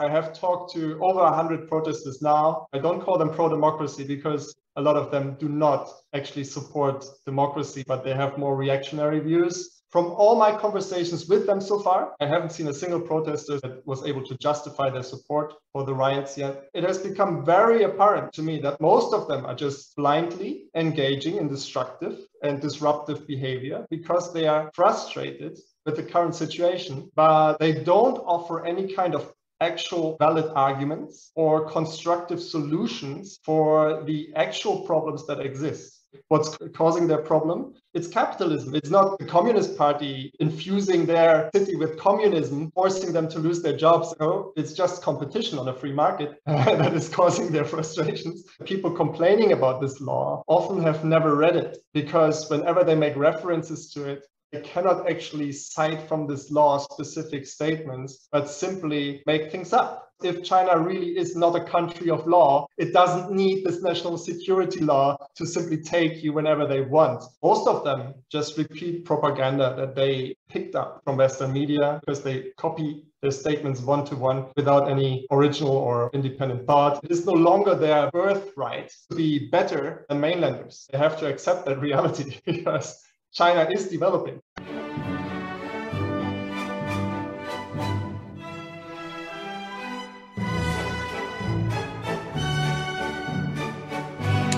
I have talked to over 100 protesters now. I don't call them pro-democracy because a lot of them do not actually support democracy, but they have more reactionary views. From all my conversations with them so far, I haven't seen a single protester that was able to justify their support for the riots yet. It has become very apparent to me that most of them are just blindly engaging in destructive and disruptive behavior because they are frustrated with the current situation, but they don't offer any kind of actual valid arguments or constructive solutions for the actual problems that exist. What's causing their problem? It's capitalism. It's not the Communist Party infusing their city with communism, forcing them to lose their jobs. No, it's just competition on a free market that is causing their frustrations. People complaining about this law often have never read it because whenever they make references to it, they cannot actually cite from this law specific statements, but simply make things up. If China really is not a country of law, it doesn't need this national security law to simply take you whenever they want. Most of them just repeat propaganda that they picked up from Western media because they copy their statements one-to-one without any original or independent thought. It is no longer their birthright to be better than mainlanders. They have to accept that reality because China is developing.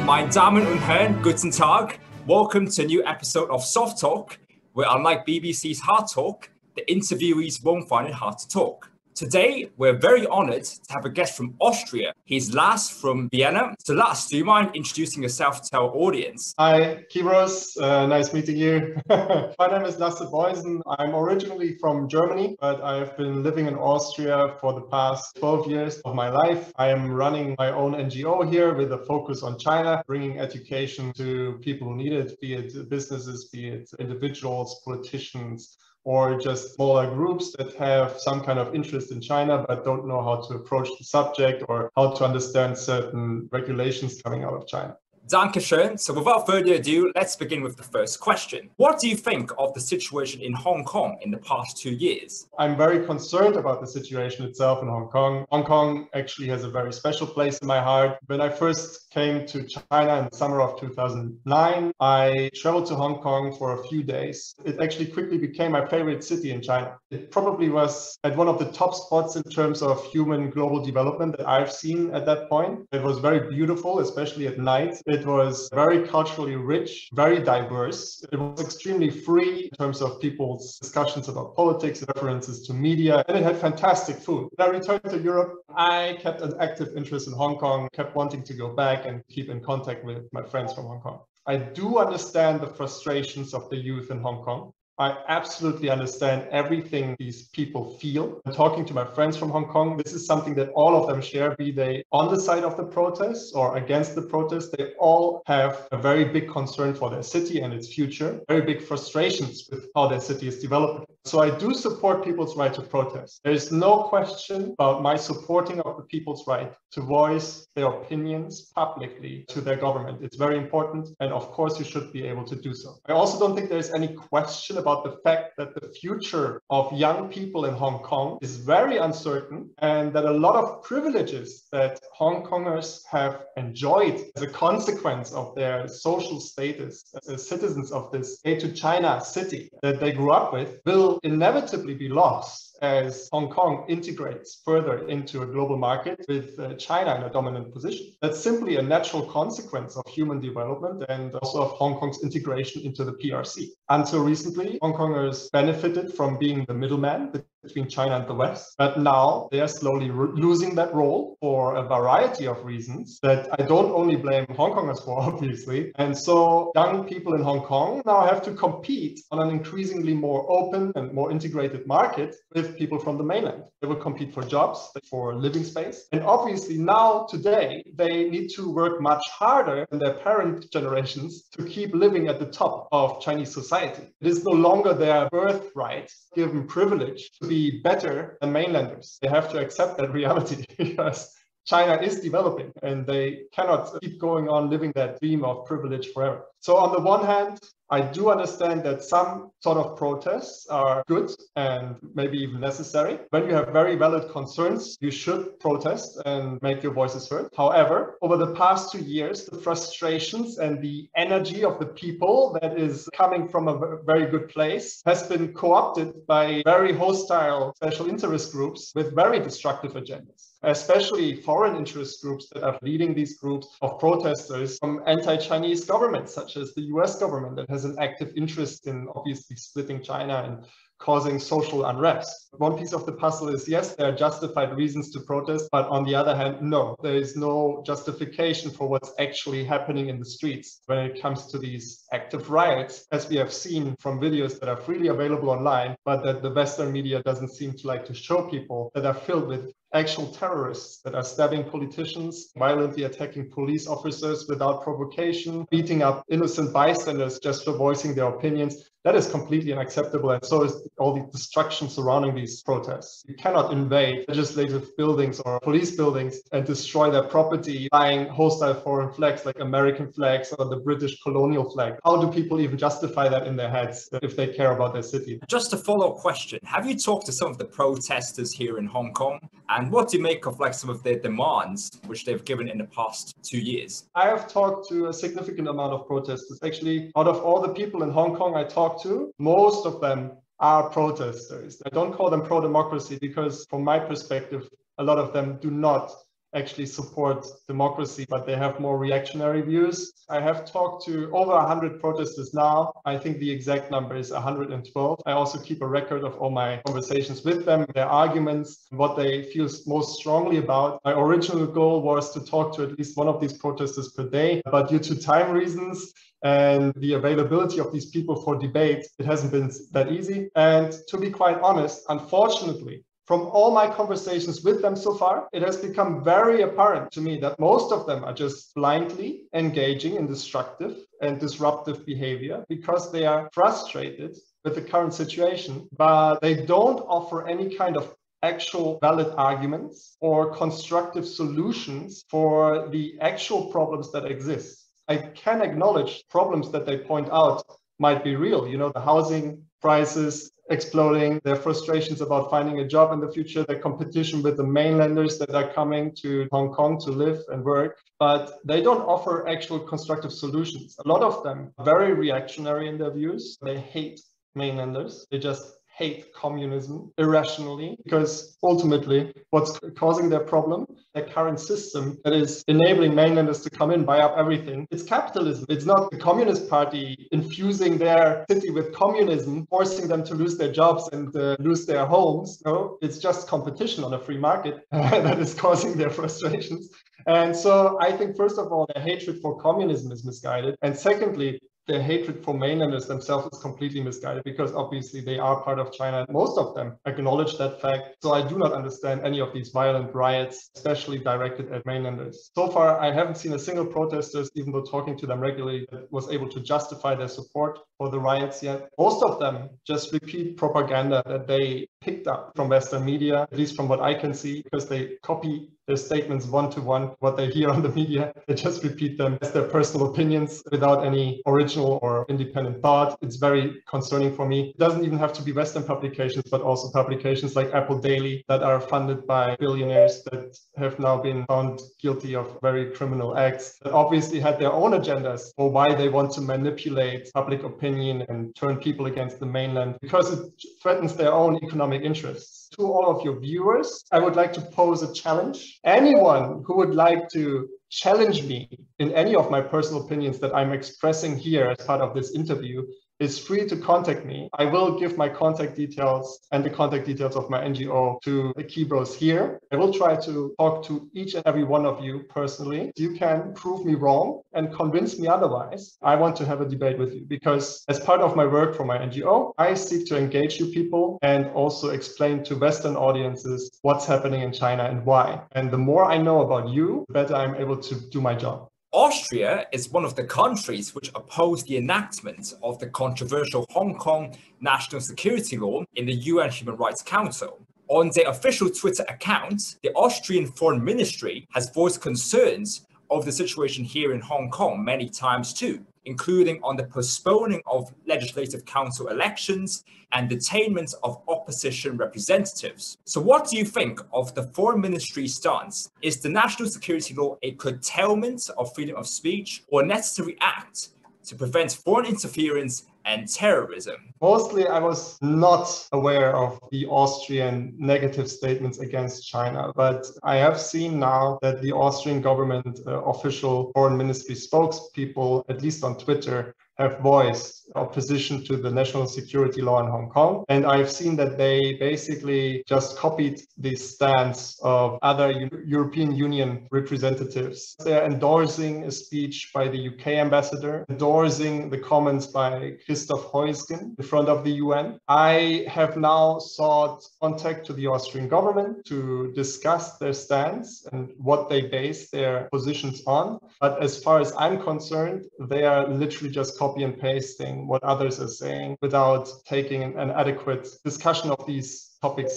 My Damen und Herren, guten Tag. Welcome to a new episode of Soft Talk, where unlike BBC's Hard Talk, the interviewees won't find it hard to talk. Today, we're very honored to have a guest from Austria. He's Lasse from Vienna. So Lasse, do you mind introducing yourself to our audience? Hi, Keybros. Nice meeting you. My name is Lasse Boysen. I'm originally from Germany, but I've been living in Austria for the past 12 years of my life. I am running my own NGO here with a focus on China, bringing education to people who need it, be it businesses, be it individuals, politicians, or just smaller groups that have some kind of interest in China but don't know how to approach the subject or how to understand certain regulations coming out of China. Danke schön. So without further ado, let's begin with the first question. What do you think of the situation in Hong Kong in the past 2 years? I'm very concerned about the situation itself in Hong Kong. Hong Kong actually has a very special place in my heart. When I first came to China in the summer of 2009, I traveled to Hong Kong for a few days. It actually quickly became my favorite city in China. It probably was at one of the top spots in terms of human global development that I've seen at that point. It was very beautiful, especially at night. It was very culturally rich, very diverse. It was extremely free in terms of people's discussions about politics, references to media, and it had fantastic food. When I returned to Europe, I kept an active interest in Hong Kong, kept wanting to go back and keep in contact with my friends from Hong Kong. I do understand the frustrations of the youth in Hong Kong. I absolutely understand everything these people feel. I'm talking to my friends from Hong Kong, this is something that all of them share, be they on the side of the protests or against the protests. They all have a very big concern for their city and its future, very big frustrations with how their city is developing. So I do support people's right to protest. There is no question about my supporting of the people's right to voice their opinions publicly to their government. It's very important, and of course you should be able to do so. I also don't think there's any question about the fact that the future of young people in Hong Kong is very uncertain, and that a lot of privileges that Hong Kongers have enjoyed as a consequence of their social status as citizens of this A-to-China city that they grew up with will inevitably be lost as Hong Kong integrates further into a global market with China in a dominant position. That's simply a natural consequence of human development and also of Hong Kong's integration into the PRC. Until recently, Hong Kongers benefited from being the middleman between China and the West, but now they are slowly losing that role for a variety of reasons that I don't only blame Hong Kongers for, obviously. And so young people in Hong Kong now have to compete on an increasingly more open and more integrated market with people from the mainland. They will compete for jobs, for living space, and obviously now today they need to work much harder than their parent generations to keep living at the top of Chinese society. It is no longer their birthright, given privilege, to be better than mainlanders. They have to accept that reality because China is developing and they cannot keep going on living that dream of privilege forever. So on the one hand, I do understand that some sort of protests are good and maybe even necessary. When you have very valid concerns, you should protest and make your voices heard. However, over the past 2 years, the frustrations and the energy of the people that is coming from a very good place has been co-opted by very hostile special interest groups with very destructive agendas, especially foreign interest groups that are leading these groups of protesters from anti-Chinese governments, such as the US government that has an active interest in obviously splitting China and causing social unrest. One piece of the puzzle is, yes, there are justified reasons to protest, but on the other hand, no, there is no justification for what's actually happening in the streets when it comes to these active riots, as we have seen from videos that are freely available online, but that the Western media doesn't seem to like to show people, that are filled with actual terrorists that are stabbing politicians, violently attacking police officers without provocation, beating up innocent bystanders just for voicing their opinions. That is completely unacceptable, and so is all the destruction surrounding these protests. You cannot invade legislative buildings or police buildings and destroy their property, flying hostile foreign flags like American flags or the British colonial flag. How do people even justify that in their heads if they care about their city? Just a follow-up question. Have you talked to some of the protesters here in Hong Kong? And what do you make of some of their demands, which they've given in the past 2 years? I have talked to a significant amount of protesters. Actually, out of all the people in Hong Kong I talked to, most of them are protesters. I don't call them pro-democracy because, from my perspective, a lot of them do not actually support democracy, but they have more reactionary views. I have talked to over 100 protesters now. I think the exact number is 112. I also keep a record of all my conversations with them, their arguments, what they feel most strongly about. My original goal was to talk to at least one of these protesters per day, but due to time reasons and the availability of these people for debate, it hasn't been that easy. And to be quite honest, unfortunately, from all my conversations with them so far, it has become very apparent to me that most of them are just blindly engaging in destructive and disruptive behavior because they are frustrated with the current situation, but they don't offer any kind of actual valid arguments or constructive solutions for the actual problems that exist. I can acknowledge problems that they point out might be real, you know, the housing prices exploding, their frustrations about finding a job in the future, their competition with the mainlanders that are coming to Hong Kong to live and work, but they don't offer actual constructive solutions. A lot of them are very reactionary in their views. They hate mainlanders. They just hate communism irrationally, because ultimately what's causing their problem, their current system that is enabling mainlanders to come in, buy up everything, it's capitalism. It's not the Communist Party infusing their city with communism, forcing them to lose their jobs and lose their homes. No, it's just competition on a free market that is causing their frustrations. And so I think, first of all, their hatred for communism is misguided. And secondly, their hatred for mainlanders themselves is completely misguided, because obviously they are part of China. Most of them acknowledge that fact. So I do not understand any of these violent riots, especially directed at mainlanders. So far, I haven't seen a single protester, even though talking to them regularly, that was able to justify their support for the riots yet. Most of them just repeat propaganda that they picked up from Western media, at least from what I can see, because they copy their statements one-to-one, what they hear on the media. They just repeat them as their personal opinions without any original or independent thought. It's very concerning for me. It doesn't even have to be Western publications, but also publications like Apple Daily that are funded by billionaires that have now been found guilty of very criminal acts, that obviously had their own agendas for why they want to manipulate public opinion and turn people against the mainland, because it threatens their own economic interests. To all of your viewers, I would like to pose a challenge. Anyone who would like to challenge me in any of my personal opinions that I'm expressing here as part of this interview is free to contact me. I will give my contact details and the contact details of my NGO to the Keybros here. I will try to talk to each and every one of you personally. You can prove me wrong and convince me otherwise. I want to have a debate with you, because as part of my work for my NGO, I seek to engage you people and also explain to Western audiences what's happening in China and why. And the more I know about you, the better I'm able to do my job. Austria is one of the countries which opposed the enactment of the controversial Hong Kong national security law in the UN Human Rights Council. On their official Twitter account, the Austrian Foreign Ministry has voiced concerns over the situation here in Hong Kong many times too. including on the postponing of Legislative Council elections and detainments of opposition representatives. So what do you think of the Foreign Ministry's stance? Is the national security law a curtailment of freedom of speech or a necessary act to prevent foreign interference and terrorism? Mostly, I was not aware of the Austrian negative statements against China, but I have seen now that the Austrian government official Foreign Ministry spokespeople, at least on Twitter, have voiced opposition to the national security law in Hong Kong. And I've seen that they basically just copied the stance of other European Union representatives. They're endorsing a speech by the UK ambassador, endorsing the comments by Christoph Heuskin in front of the UN. I have now sought contact to the Austrian government to discuss their stance and what they base their positions on. But as far as I'm concerned, they are literally just copy and pasting what others are saying without taking an adequate discussion of these topics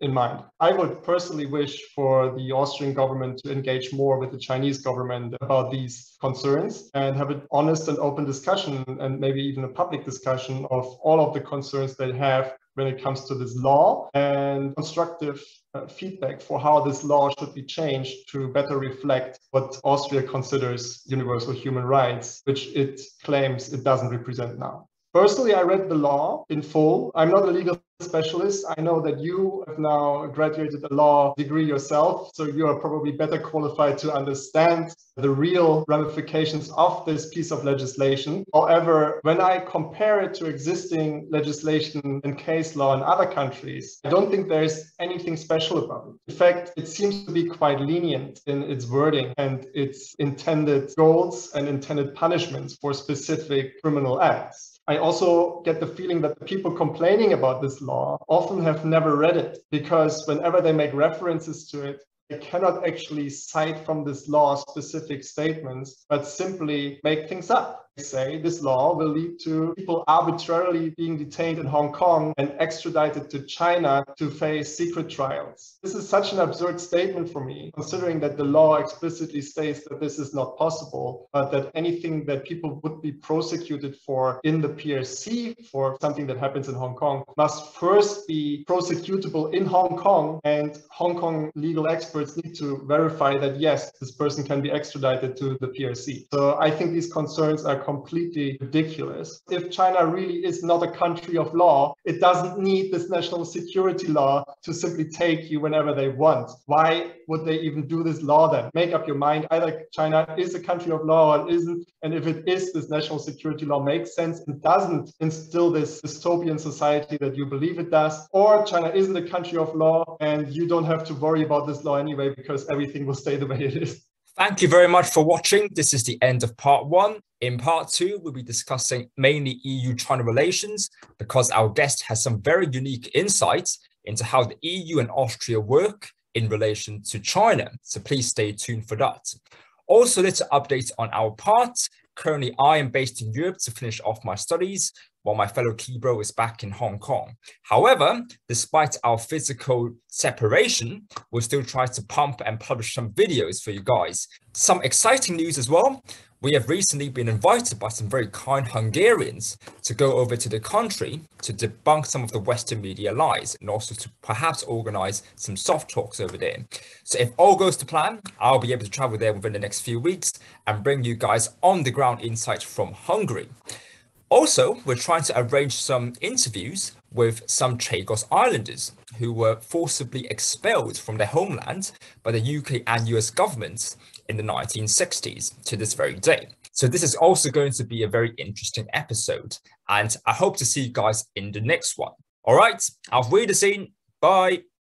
in mind. I would personally wish for the Austrian government to engage more with the Chinese government about these concerns and have an honest and open discussion and maybe even a public discussion of all of the concerns they have when it comes to this law and constructive feedback for how this law should be changed to better reflect what Austria considers universal human rights, which it claims it doesn't represent now. Personally, I read the law in full. I'm not a legal specialist. I know that you have now graduated a law degree yourself, so you are probably better qualified to understand the real ramifications of this piece of legislation. However, when I compare it to existing legislation and case law in other countries, I don't think there's anything special about it. In fact, it seems to be quite lenient in its wording and its intended goals and intended punishments for specific criminal acts. I also get the feeling that the people complaining about this law often have never read it, because whenever they make references to it, they cannot actually cite from this law specific statements, but simply make things up. They say this law will lead to people arbitrarily being detained in Hong Kong and extradited to China to face secret trials. This is such an absurd statement for me, considering that the law explicitly states that this is not possible, but that anything that people would be prosecuted for in the PRC for something that happens in Hong Kong must first be prosecutable in Hong Kong, and Hong Kong legal experts need to verify that, yes, this person can be extradited to the PRC. So I think these concerns are completely ridiculous. If China really is not a country of law, it doesn't need this national security law to simply take you whenever they want. Why would they even do this law then? Make up your mind. Either China is a country of law or it isn't. And if it is, this national security law makes sense and doesn't instill this dystopian society that you believe it does. Or China isn't a country of law and you don't have to worry about this law anyway because everything will stay the way it is. Thank you very much for watching. This is the end of part one. In part two, we'll be discussing mainly EU-China relations because our guest has some very unique insights into how the EU and Austria work in relation to China. So please stay tuned for that. Also, little updates on our part. Currently, I am based in Europe to finish off my studies while my fellow Keybro is back in Hong Kong. However, despite our physical separation, we'll still try to pump and publish some videos for you guys. Some exciting news as well. We have recently been invited by some very kind Hungarians to go over to the country to debunk some of the Western media lies and also to perhaps organize some soft talks over there. So if all goes to plan, I'll be able to travel there within the next few weeks and bring you guys on-the-ground insights from Hungary. Also, we're trying to arrange some interviews with some Chagos Islanders who were forcibly expelled from their homeland by the UK and US governments in the 1960s to this very day. So this is also going to be a very interesting episode, and I hope to see you guys in the next one. All right, auf Wiedersehen. Bye.